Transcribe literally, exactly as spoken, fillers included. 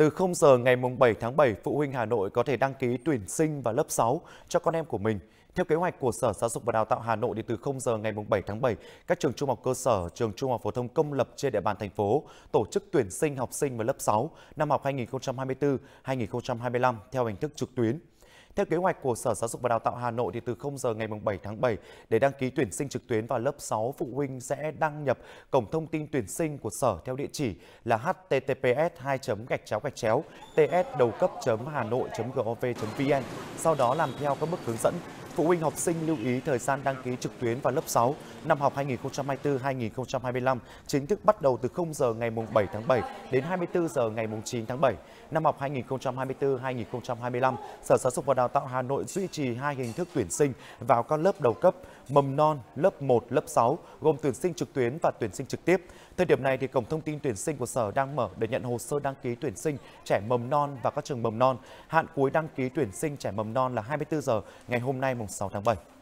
Từ không giờ ngày bảy tháng bảy, phụ huynh Hà Nội có thể đăng ký tuyển sinh vào lớp sáu cho con em của mình. Theo kế hoạch của Sở Giáo dục và Đào tạo Hà Nội, thì từ không giờ ngày bảy tháng bảy, các trường trung học cơ sở, trường trung học phổ thông công lập trên địa bàn thành phố tổ chức tuyển sinh học sinh vào lớp sáu năm học hai nghìn không trăm hai mươi tư hai nghìn không trăm hai mươi lăm theo hình thức trực tuyến. Theo kế hoạch của Sở Giáo dục và Đào tạo Hà Nội, thì từ không giờ ngày bảy tháng bảy, để đăng ký tuyển sinh trực tuyến vào lớp sáu, phụ huynh sẽ đăng nhập cổng thông tin tuyển sinh của Sở theo địa chỉ là h t t p s hai gạch chéo gạch chéo t s đầu cấp chấm hanoi chấm gov chấm vn. Sau đó làm theo các bước hướng dẫn. Phụ huynh học sinh lưu ý thời gian đăng ký trực tuyến vào lớp sáu năm học hai nghìn không trăm hai mươi tư hai nghìn không trăm hai mươi lăm chính thức bắt đầu từ không giờ ngày bảy tháng bảy đến hai mươi tư giờ ngày chín tháng bảy. Năm học hai nghìn không trăm hai mươi tư hai nghìn không trăm hai mươi lăm, Sở Giáo dục và Đào tạo Hà Nội duy trì hai hình thức tuyển sinh vào các lớp đầu cấp, mầm non, lớp một, lớp sáu, gồm tuyển sinh trực tuyến và tuyển sinh trực tiếp. Thời điểm này, thì cổng thông tin tuyển sinh của Sở đang mở để nhận hồ sơ đăng ký tuyển sinh trẻ mầm non và các trường mầm non. Hạn cuối đăng ký tuyển sinh trẻ mầm non là hai mươi tư giờ ngày hôm nay, mùng sáu tháng bảy.